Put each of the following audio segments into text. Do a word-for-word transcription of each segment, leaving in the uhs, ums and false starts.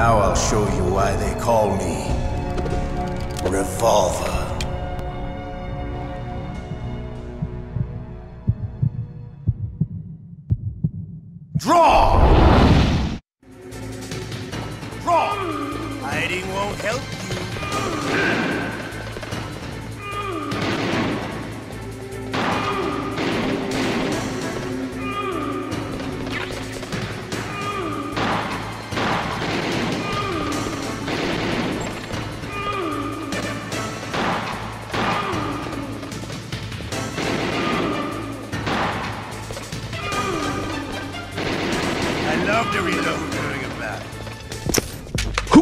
Now I'll show you why they call me Revolver. Draw! Draw! Hiding won't help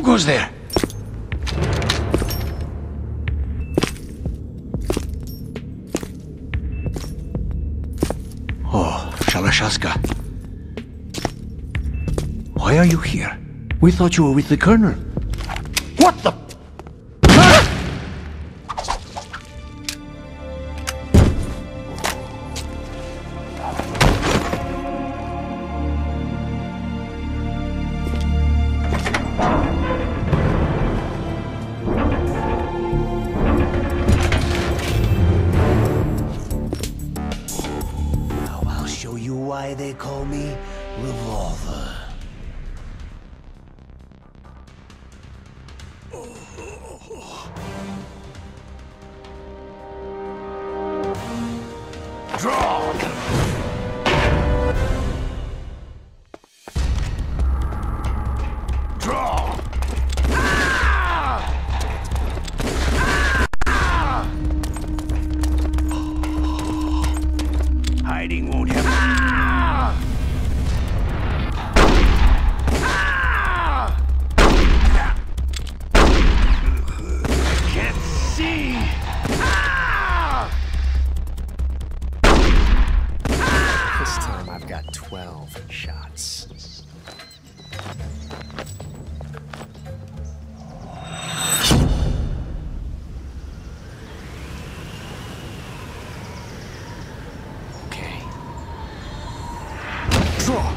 Who's there? Oh, Shalashaska. Why are you here? We thought you were with the colonel. What the? They call me Revolver. Draw! Draw! Ah! Ah! Hiding won't help. Ah! twelve shots. Okay. Draw.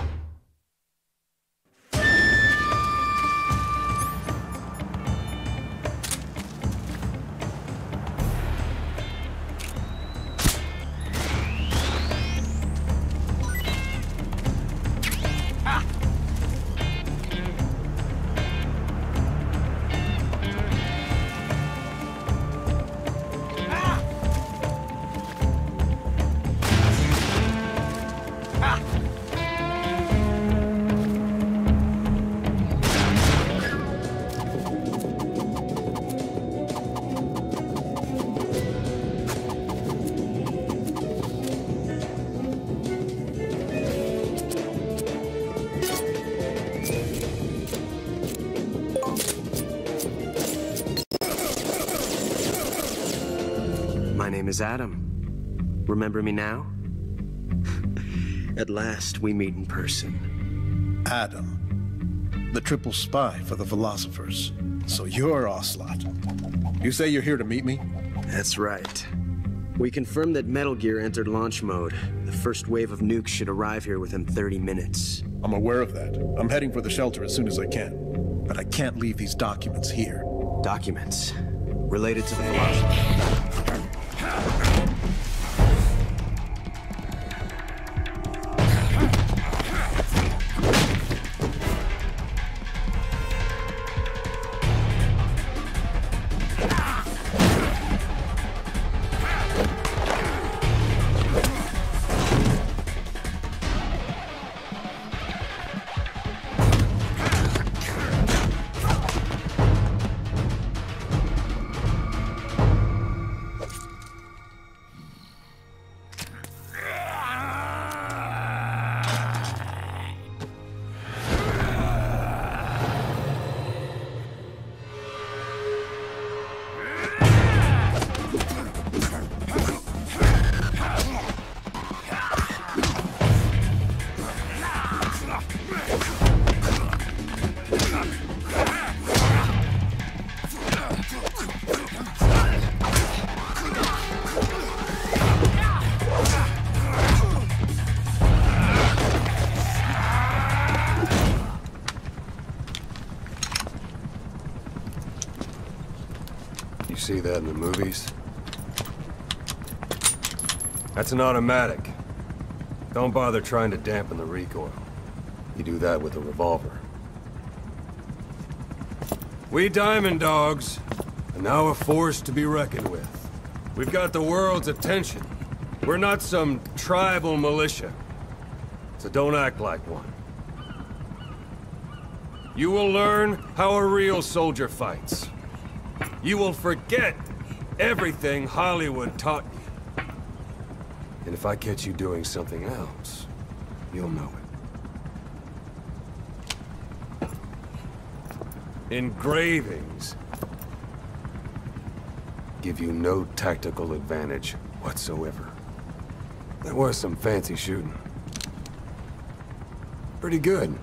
My name is Adam. Remember me now? At last, we meet in person. Adam, the triple spy for the Philosophers. So you're Ocelot. You say you're here to meet me? That's right. We confirmed that Metal Gear entered launch mode. The first wave of nukes should arrive here within thirty minutes. I'm aware of that. I'm heading for the shelter as soon as I can. But I can't leave these documents here. Documents? Related to the Philosophers. You see that in the movies? That's an automatic. Don't bother trying to dampen the recoil. You do that with a revolver. We Diamond Dogs are now a force to be reckoned with. We've got the world's attention. We're not some tribal militia, so don't act like one. You will learn how a real soldier fights. You will forget everything Hollywood taught you. And if I catch you doing something else, you'll know it. Engravings give you no tactical advantage whatsoever. There was some fancy shooting. Pretty good.